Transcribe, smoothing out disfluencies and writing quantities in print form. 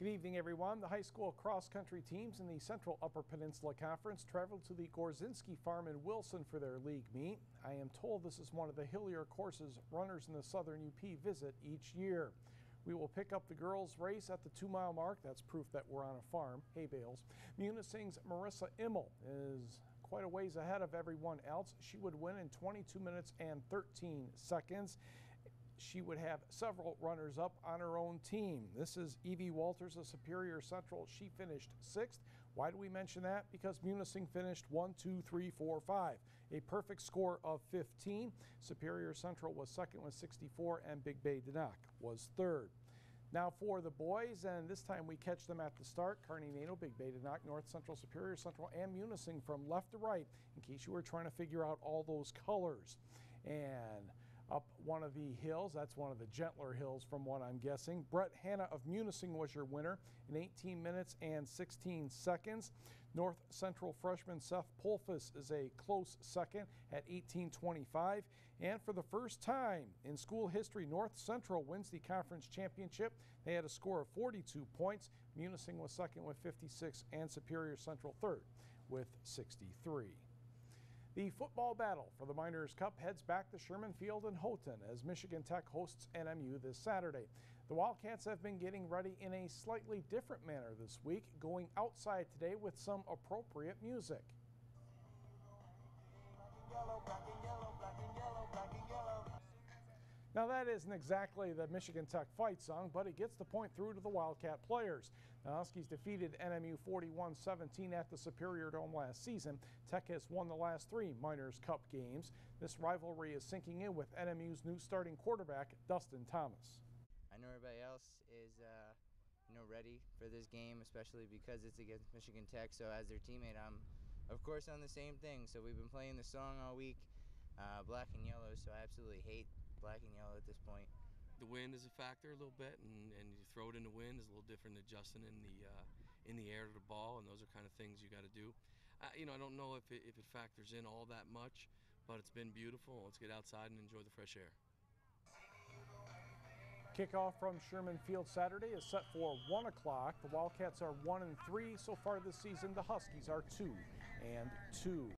Good evening, everyone. The high school cross-country teams in the Central Upper Peninsula Conference traveled to the Gorzinski Farm in Wilson for their league meet. I am told this is one of the hillier courses runners in the Southern UP visit each year. We will pick up the girls' race at the 2-mile mark. That's proof that we're on a farm, hay bales. Munising's Marissa Immel is quite a ways ahead of everyone else. She would win in 22 minutes and 13 seconds. She would have several runners up on her own team. This is Evie Walters of Superior Central. She finished 6th. Why do we mention that? Because Munising finished 1, 2, 3, 4, 5. A perfect score of 15. Superior Central was 2nd with 64 and Big Bay De Noc was 3rd. Now for the boys, and this time we catch them at the start. Kearney-Nado, Big Bay De Noc, North Central, Superior Central, and Munising from left to right, in case you were trying to figure out all those colors. And up one of the hills, that's one of the gentler hills from what I'm guessing. Brett Hanna of Munising was your winner in 18 minutes and 16 seconds. North Central freshman Seth Pulfus is a close second at 18:25. And for the first time in school history, North Central wins the conference championship. They had a score of 42 points. Munising was second with 56 and Superior Central third with 63. The football battle for the Miners' Cup heads back to Sherman Field in Houghton as Michigan Tech hosts NMU this Saturday. The Wildcats have been getting ready in a slightly different manner this week, going outside today with some appropriate music. Now that isn't exactly the Michigan Tech fight song, but it gets the point through to the Wildcat players. The Huskies defeated NMU 41-17 at the Superior Dome last season. Tech has won the last 3 Miners' Cup games. This rivalry is sinking in with NMU's new starting quarterback, Dustin Thomas. I know everybody else is ready for this game, especially because it's against Michigan Tech. So as their teammate, I'm of course on the same thing. So we've been playing the song all week, black and yellow. So I absolutely hate black and yellow at this point. The wind is a factor a little bit, and you throw it in the wind is a little different than adjusting in the air to the ball, and those are kind of things you got to do. I don't know if it factors in all that much, but it's been beautiful. Let's get outside and enjoy the fresh air. Kickoff from Sherman Field Saturday is set for 1 o'clock. The Wildcats are 1-3 so far this season. The Huskies are 2-2.